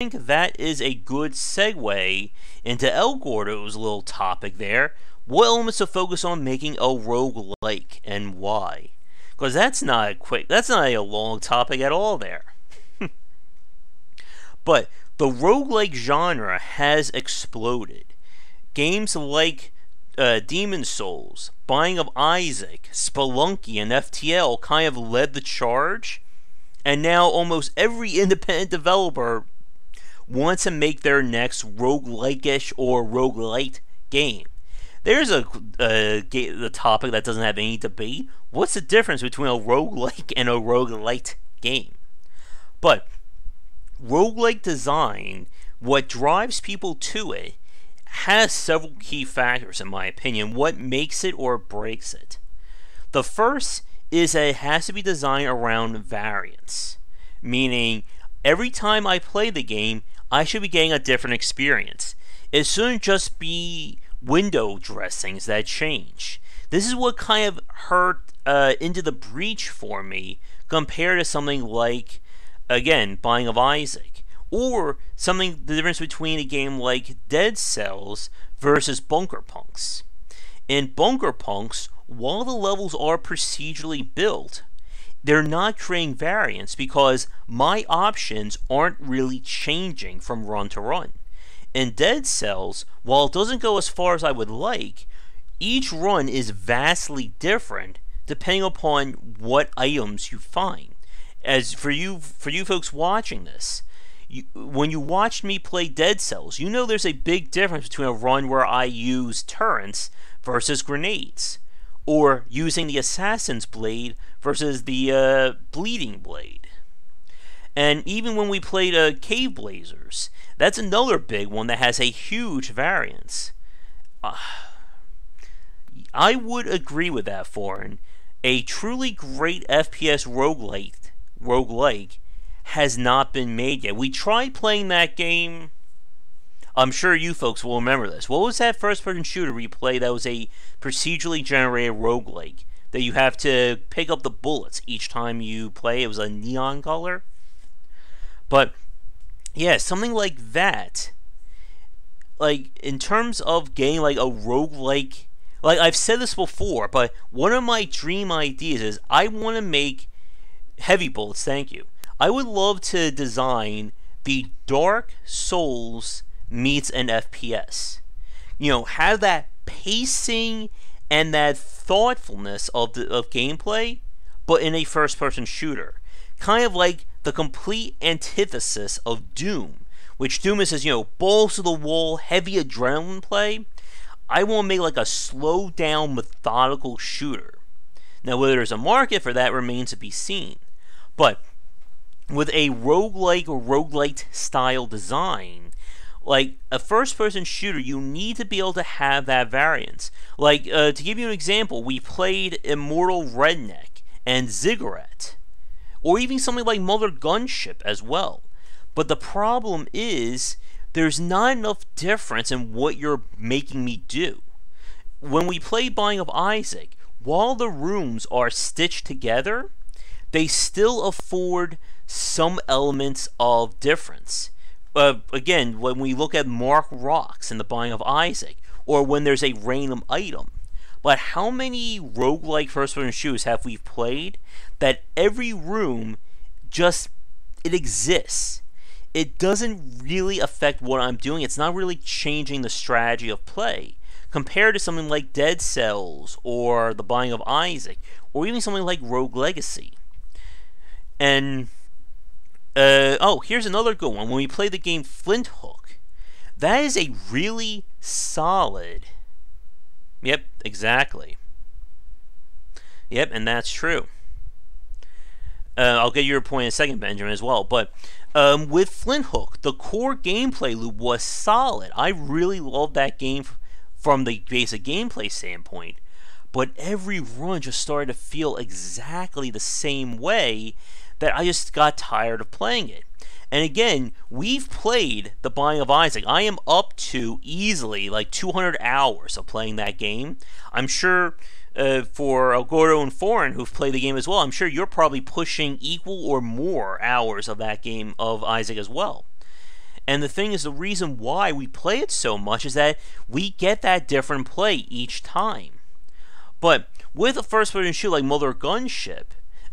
I think that is a good segue into El Gordo's little topic there. What elements to focus on making a roguelike and why? Because that's not a long topic at all there. But the roguelike genre has exploded. Games like Demon Souls, Binding of Isaac, Spelunky, and FTL kind of led the charge, and now almost every independent developer wants to make their next roguelike-ish or roguelite game. There's the topic that doesn't have any debate. What's the difference between a roguelike and a roguelite game? But roguelike design, what drives people to it, has several key factors, in my opinion, what makes it or breaks it. The first is that it has to be designed around variance, meaning every time I play the game, I should be getting a different experience. It shouldn't just be window dressings that change. This is what kind of hurt Into the Breach for me compared to something like, again, Binding of Isaac. Or something, the difference between a game like Dead Cells versus Bunker Punks. In Bunker Punks, while the levels are procedurally built, they're not creating variance because my options aren't really changing from run to run. In Dead Cells, while it doesn't go as far as I would like, each run is vastly different depending upon what items you find. As for you folks watching this, when you watched me play Dead Cells, you know there's a big difference between a run where I use turrets versus grenades, or using the Assassin's Blade versus the Bleeding Blade. And even when we played Caveblazers, that's another big one that has a huge variance. I would agree with that, Foreign. A truly great FPS roguelike has not been made yet. We tried playing that game. I'm sure you folks will remember this. What was that first-person shooter replay that was a procedurally generated roguelike that you have to pick up the bullets each time you play? It was a neon color. But yeah, something like that. Like, in terms of getting like a roguelike, like I've said this before, but one of my dream ideas is I want to make heavy bullets, thank you. I would love to design the Dark Souls meets an FPS. You know, have that pacing and that thoughtfulness of gameplay, but in a first-person shooter. Kind of like the complete antithesis of Doom, which Doom is, you know, balls to the wall, heavy adrenaline play. I want to make like a slow-down, methodical shooter. Now, whether there's a market for that remains to be seen. But with a roguelike or roguelite style design, like a first-person shooter, you need to be able to have that variance. Like, to give you an example, we played Immortal Redneck and Ziggurat, or even something like Mother Gunship as well. But the problem is, there's not enough difference in what you're making me do. When we play Binding of Isaac, while the rooms are stitched together, they still afford some elements of difference. Again, when we look at Mark Rocks in the Binding of Isaac, or when there's a random item. But how many roguelike first-person shooters have we played that every room just, it exists? It doesn't really affect what I'm doing. It's not really changing the strategy of play. Compared to something like Dead Cells, or the Binding of Isaac, or even something like Rogue Legacy. And oh, here's another good one. When we play the game Flint Hook, that is a really solid. Yep, exactly. Yep, and that's true. I'll get your point in a second, Benjamin, as well. But with Flint Hook, the core gameplay loop was solid. I really loved that game from the basic gameplay standpoint. But every run just started to feel exactly the same way that I just got tired of playing it. And again, we've played the Binding of Isaac. I am up to easily like 200 hours of playing that game. I'm sure for El Gordo and Foreign, who've played the game as well, I'm sure you're probably pushing equal or more hours of that game of Isaac as well. And the thing is, the reason why we play it so much is that we get that different play each time. But with a first-person shoot like Mother Gunship,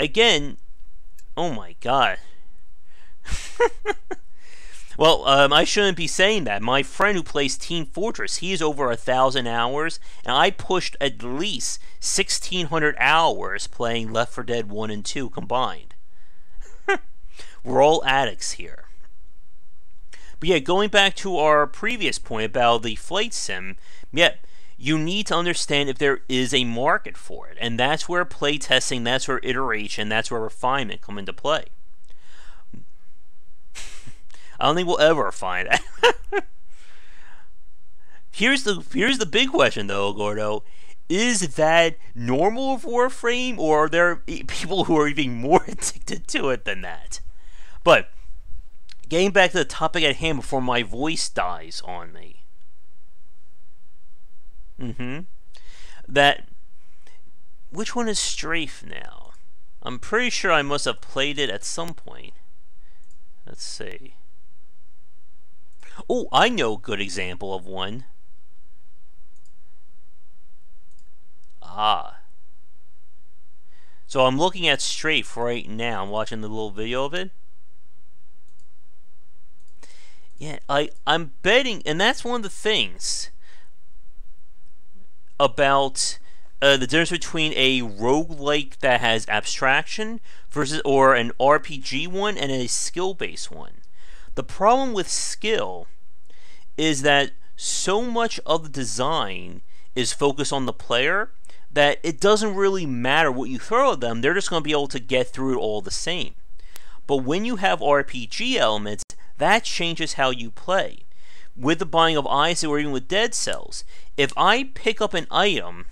again, oh my god. Well, I shouldn't be saying that. My friend who plays Team Fortress, he is over 1,000 hours, and I pushed at least 1,600 hours playing Left 4 Dead 1 and 2 combined. We're all addicts here. But yeah, going back to our previous point about the flight sim, yeah, you need to understand if there is a market for it, and that's where playtesting, that's where iteration, that's where refinement come into play. I don't think we'll ever find it. Here's the big question though, Gordo. Is that normal for Warframe, or are there people who are even more addicted to it than that? But getting back to the topic at hand before my voice dies on me. That, which one is Strafe now? I'm pretty sure I must have played it at some point. Let's see. Oh, I know a good example of one. Ah. So I'm looking at Strafe right now. I'm watching the little video of it. Yeah, I'm betting, and that's one of the things about the difference between a roguelike that has abstraction versus, or an RPG one and a skill-based one. The problem with skill is that so much of the design is focused on the player that it doesn't really matter what you throw at them, they're just going to be able to get through it all the same. But when you have RPG elements, that changes how you play. With the Binding of Isaac, or even with Dead Cells, if I pick up an item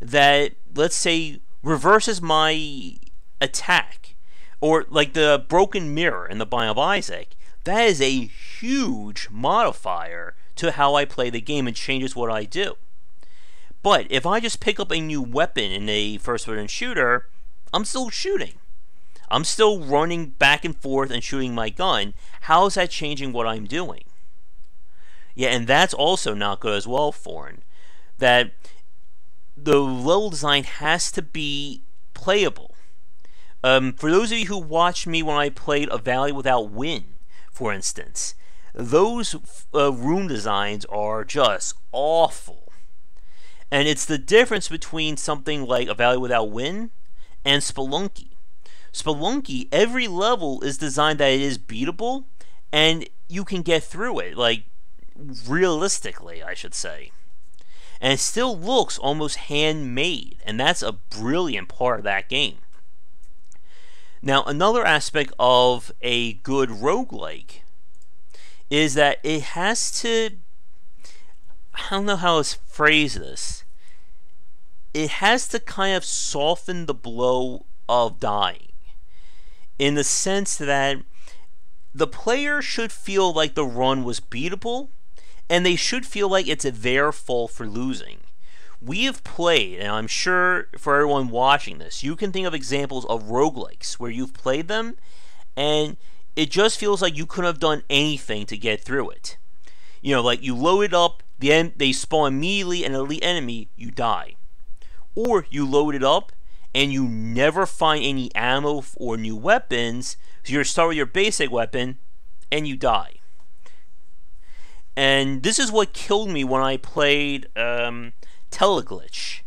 that, let's say, reverses my attack, or like the broken mirror in the Binding of Isaac, that is a huge modifier to how I play the game and changes what I do. But if I just pick up a new weapon in a first-person shooter, I'm still shooting. I'm still running back and forth and shooting my gun. How is that changing what I'm doing? Yeah, and that's also not good as well, Foreign. That the level design has to be playable. For those of you who watched me when I played A Valley Without Wind, for instance, those room designs are just awful. And it's the difference between something like A Valley Without Wind and Spelunky. Spelunky, every level is designed that it is beatable and you can get through it, like realistically, I should say. And it still looks almost handmade, and that's a brilliant part of that game. Now, another aspect of a good roguelike is that it has to, I don't know how to phrase this, it has to kind of soften the blow of dying, in the sense that the player should feel like the run was beatable, and they should feel like it's their fault for losing. We have played, and I'm sure for everyone watching this, you can think of examples of roguelikes where you've played them, and it just feels like you couldn't have done anything to get through it. You know, like you load it up, then they spawn immediately an elite enemy, you die. Or you load it up, and you never find any ammo or new weapons, so you start with your basic weapon, and you die. And this is what killed me when I played Teleglitch,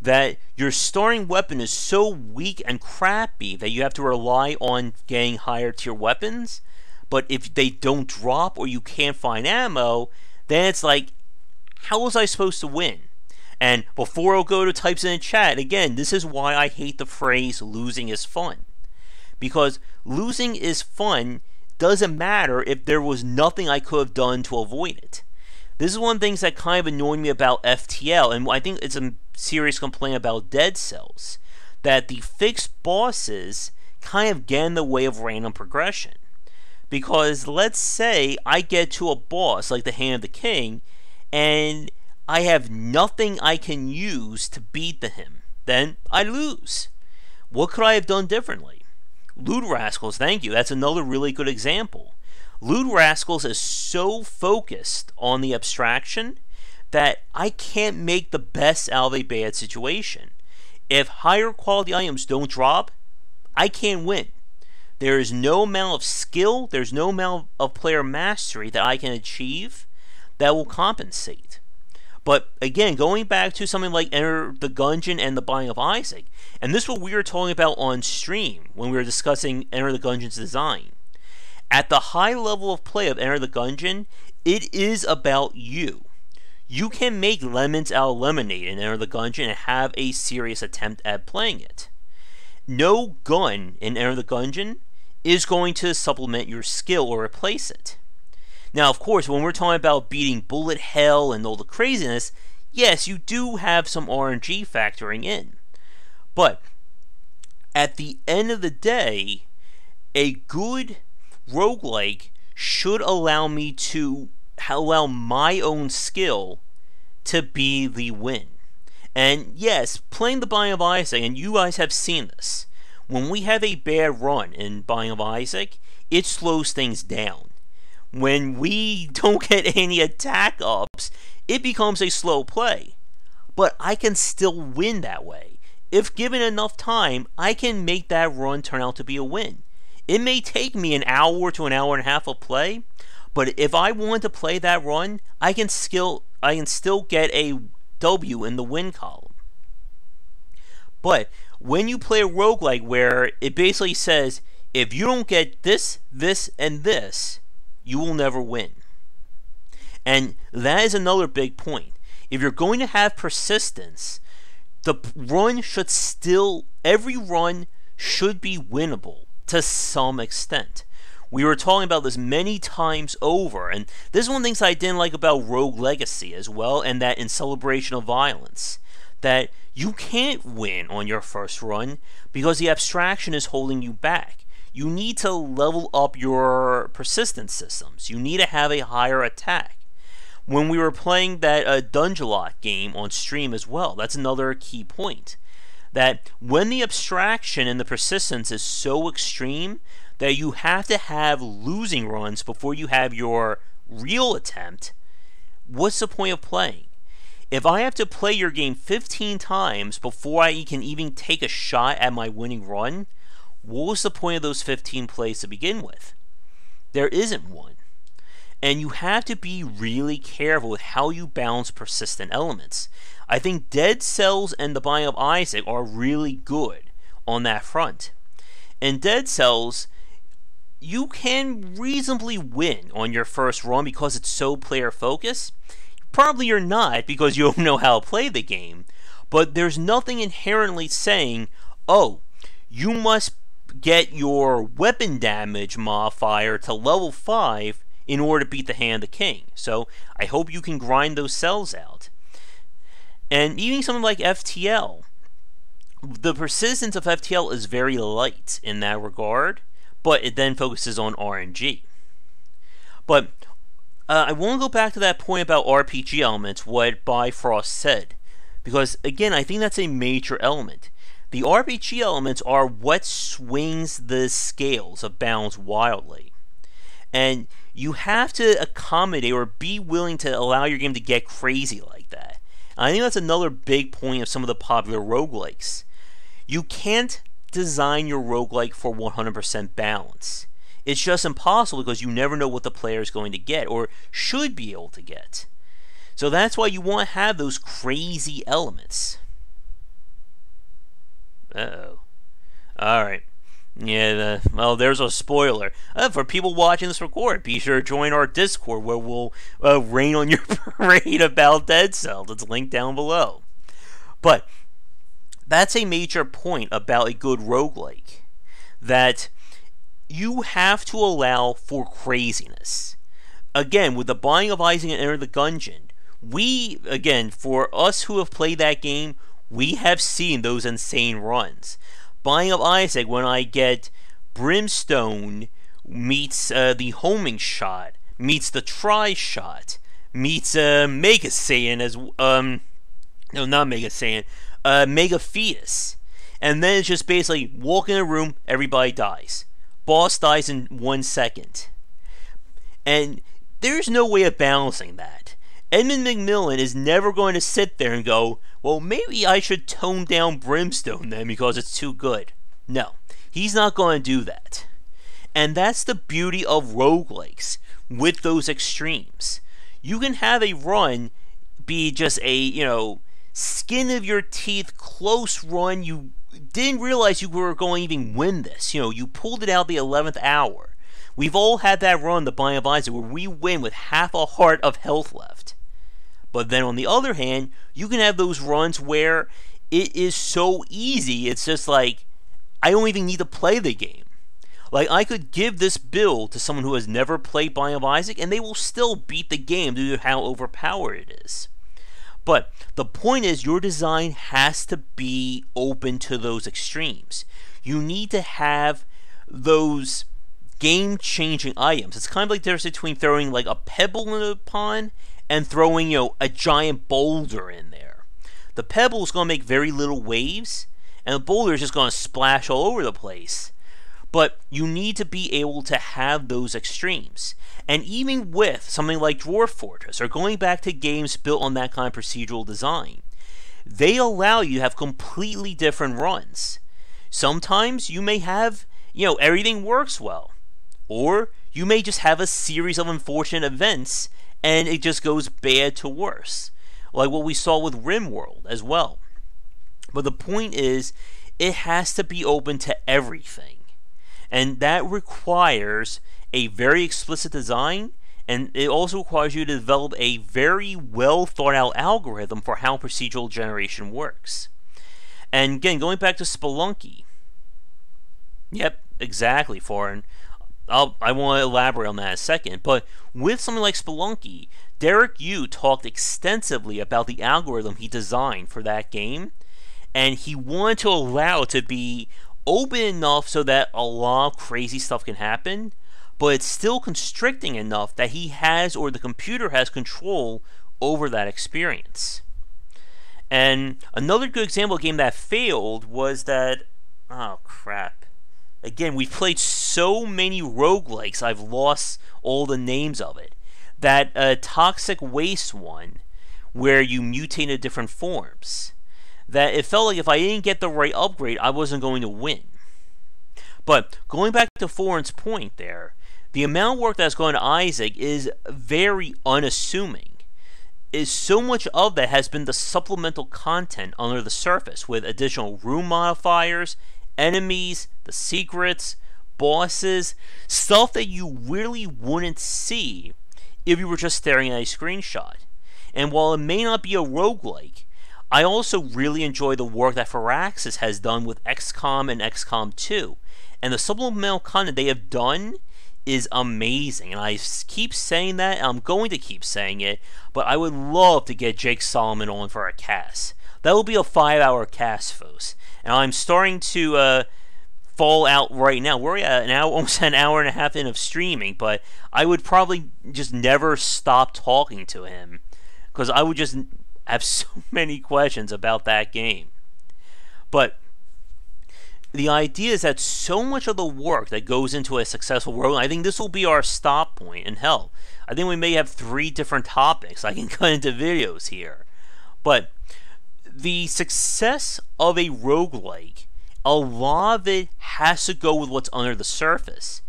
that your starting weapon is so weak and crappy that you have to rely on getting higher tier weapons, but if they don't drop or you can't find ammo, then it's like, how was I supposed to win? And before El Gordo types in the chat, again, this is why I hate the phrase losing is fun, because losing is fun doesn't matter if there was nothing I could have done to avoid it. This is one of the things that kind of annoyed me about FTL, and I think it's a serious complaint about Dead Cells, that the fixed bosses kind of get in the way of random progression. Because let's say I get to a boss like the Hand of the King, and I have nothing I can use to beat him, then I lose. What could I have done differently? Loot Rascals, thank you, that's another really good example. Loot Rascals is so focused on the abstraction that I can't make the best out of a bad situation. If higher quality items don't drop, I can't win. There is no amount of skill, there's no amount of player mastery that I can achieve that will compensate. But again, going back to something like Enter the Gungeon and the Binding of Isaac, and this is what we were talking about on stream when we were discussing Enter the Gungeon's design. At the high level of play of Enter the Gungeon, it is about you. You can make lemons out of lemonade in Enter the Gungeon and have a serious attempt at playing it. No gun in Enter the Gungeon is going to supplement your skill or replace it. Now, of course, when we're talking about beating bullet hell and all the craziness, yes, you do have some RNG factoring in. But at the end of the day, a good roguelike should allow me to allow my own skill to be the win. And yes, playing the Binding of Isaac, and you guys have seen this, when we have a bad run in Binding of Isaac, it slows things down. When we don't get any attack ups, it becomes a slow play. But I can still win that way. If given enough time, I can make that run turn out to be a win. It may take me an hour to an hour and a half of play, but if I want to play that run, I can still get a W in the win column. But when you play a roguelike where it basically says, if you don't get this, this, and this, you will never win. And that is another big point. If you're going to have persistence, the run should still, every run should be winnable to some extent. We were talking about this many times over, and this is one of the things I didn't like about Rogue Legacy as well, and that in Celebration of Violence, that you can't win on your first run because the abstraction is holding you back. You need to level up your persistence systems. You need to have a higher attack. When we were playing that Dungeonlot game on stream as well, that's another key point. That when the abstraction and the persistence is so extreme that you have to have losing runs before you have your real attempt, what's the point of playing? If I have to play your game 15 times before I can even take a shot at my winning run, what was the point of those 15 plays to begin with? There isn't one. And you have to be really careful with how you balance persistent elements. I think Dead Cells and the Binding of Isaac are really good on that front. In Dead Cells, you can reasonably win on your first run because it's so player focused. Probably you're not because you don't know how to play the game, but there's nothing inherently saying, oh, you must get your weapon damage modifier to level 5 in order to beat the Hand of the King. So I hope you can grind those cells out. And even something like FTL, the persistence of FTL is very light in that regard, but it then focuses on RNG. But I want to go back to that point about RPG elements, what Bifrost said, because again, I think that's a major element. The RPG elements are what swings the scales of balance wildly. And you have to accommodate or be willing to allow your game to get crazy like that. And I think that's another big point of some of the popular roguelikes. You can't design your roguelike for 100% balance. It's just impossible because you never know what the player is going to get or should be able to get. So that's why you want to have those crazy elements. Uh-oh. Alright. Yeah, well, there's a spoiler. For people watching this record, be sure to join our Discord where we'll rain on your parade about Dead Cells. It's linked down below. But that's a major point about a good roguelike. That you have to allow for craziness. Again, with the Binding of Isaac and Enter the Gungeon, we, again, for us who have played that game, we have seen those insane runs. Binding of Isaac, when I get Brimstone meets the homing shot, meets the try shot, meets Mega Saiyan as no, not Mega Saiyan, Mega Fetus, and then it's just basically walk in a room, everybody dies, boss dies in 1 second. And there's no way of balancing that. Edmund McMillan is never going to sit there and go, well, maybe I should tone down Brimstone then because it's too good. No, he's not going to do that. And that's the beauty of roguelikes with those extremes. You can have a run be just a, you know, skin of your teeth, close run. You didn't realize you were going to even win this. You know, you pulled it out the 11th hour. We've all had that run, the Binding of Isaac, where we win with half a heart of health left. But then on the other hand, you can have those runs where it is so easy, it's just like, I don't even need to play the game. Like, I could give this build to someone who has never played Binding of Isaac, and they will still beat the game due to how overpowered it is. But the point is, your design has to be open to those extremes. You need to have those game-changing items. It's kind of like the difference between throwing like a pebble in a pond and throwing, you know, a giant boulder in there. The pebble is going to make very little waves, and the boulder is just going to splash all over the place. But you need to be able to have those extremes. And even with something like Dwarf Fortress, or going back to games built on that kind of procedural design, they allow you to have completely different runs. Sometimes you may have, you know, everything works well. Or you may just have a series of unfortunate events, and it just goes bad to worse. Like what we saw with RimWorld as well. But the point is, it has to be open to everything. And that requires a very explicit design, and it also requires you to develop a very well thought out algorithm for how procedural generation works. And again, going back to Spelunky. Yep, exactly, Foreign. I want to elaborate on that in a second, but with something like Spelunky, Derek Yu talked extensively about the algorithm he designed for that game, and he wanted to allow it to be open enough so that a lot of crazy stuff can happen, but it's still constricting enough that he has, or the computer has, control over that experience. And another good example of a game that failed was that, oh crap, again, we've played so many roguelikes I've lost all the names of it, that Toxic Waste one where you mutated different forms. That it felt like if I didn't get the right upgrade, I wasn't going to win. But going back to Foreign's point there, the amount of work that's going to Isaac is very unassuming. Is so much of that has been the supplemental content under the surface, with additional room modifiers, enemies, the secrets, bosses, stuff that you really wouldn't see if you were just staring at a screenshot. And while it may not be a roguelike, I also really enjoy the work that Firaxis has done with XCOM and XCOM 2. And the supplemental content they have done is amazing. And I keep saying that, and I'm going to keep saying it, but I would love to get Jake Solomon on for a cast. That will be a 5-hour cast, folks. And I'm starting to fall out right now. We're at an hour, almost an hour and a half in of streaming, but I would probably just never stop talking to him, because I would just have so many questions about that game. But the idea is that so much of the work that goes into a successful road, I think this will be our stop point, and hell, I think we may have 3 different topics I can cut into videos here. But the success of a roguelike, a lot of it has to go with what's under the surface,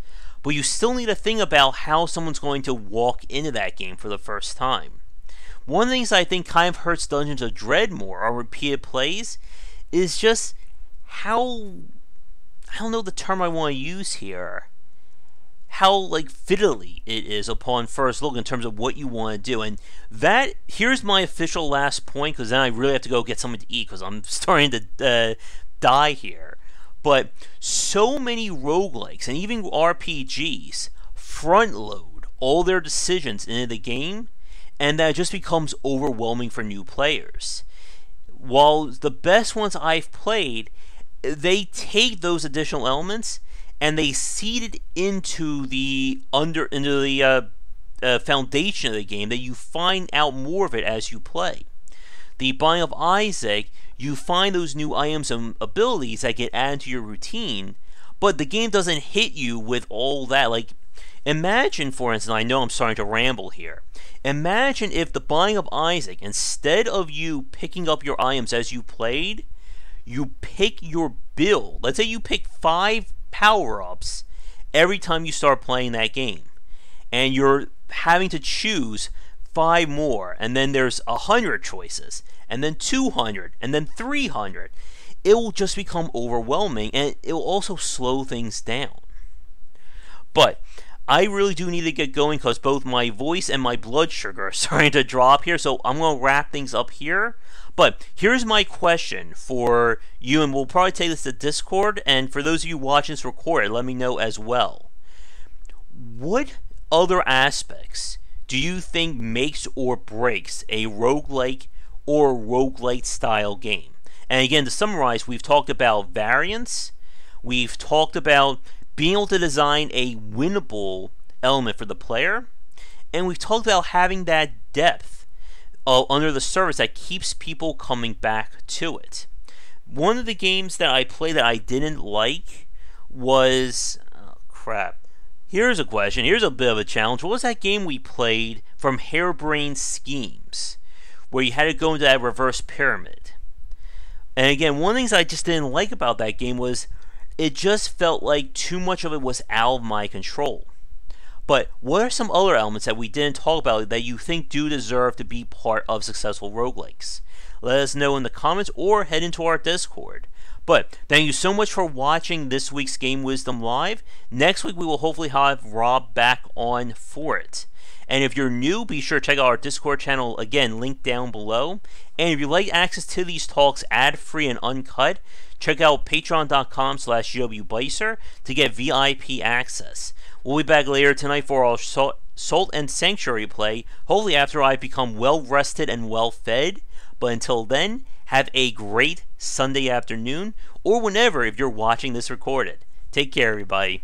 but you still need to think about how someone's going to walk into that game for the first time. One of the things I think kind of hurts Dungeons of Dread more, or repeated plays, is just how, I don't know the term I want to use here, how like fiddly it is upon first look in terms of what you want to do. And that, here's my official last point, because then I really have to go get something to eat, because I'm starting to die here. But so many roguelikes, and even RPGs, front load all their decisions into the game, and that just becomes overwhelming for new players. While the best ones I've played, they take those additional elements and they seed it into the foundation of the game, that you find out more of it as you play. The Binding of Isaac, you find those new items and abilities that get added to your routine, but the game doesn't hit you with all that. Like, Imagine, for instance, I know I'm starting to ramble here. Imagine if the Binding of Isaac, instead of you picking up your items as you played, you pick your build. Let's say you pick 5 power-ups every time you start playing that game, and you're having to choose 5 more, and then there's 100 choices, and then 200, and then 300. It will just become overwhelming, and it will also slow things down. But I really do need to get going because both my voice and my blood sugar are starting to drop here, so I'm going to wrap things up here. But here's my question for you, and we'll probably take this to Discord, and for those of you watching this recorded, let me know as well. What other aspects do you think makes or breaks a roguelike or roguelite style game? And again, to summarize, we've talked about variance, we've talked about being able to design a winnable element for the player, and we've talked about having that depth under the surface that keeps people coming back to it. One of the games that I played that I didn't like was... oh, crap. Here's a question. Here's a bit of a challenge. What was that game we played from Harebrained Schemes, where you had to go into that reverse pyramid? And again, one of the things I just didn't like about that game was it just felt like too much of it was out of my control. But what are some other elements that we didn't talk about that you think do deserve to be part of successful roguelikes? Let us know in the comments or head into our Discord. But thank you so much for watching this week's Game Wisdom Live. Next week we will hopefully have Rob back on for it. And if you're new, be sure to check out our Discord channel, again, linked down below. And if you'd like access to these talks ad-free and uncut, check out patreon.com/GWBicer to get VIP access. We'll be back later tonight for our Salt and Sanctuary play, hopefully after I've become well-rested and well-fed. But until then, have a great Sunday afternoon, or whenever if you're watching this recorded. Take care, everybody.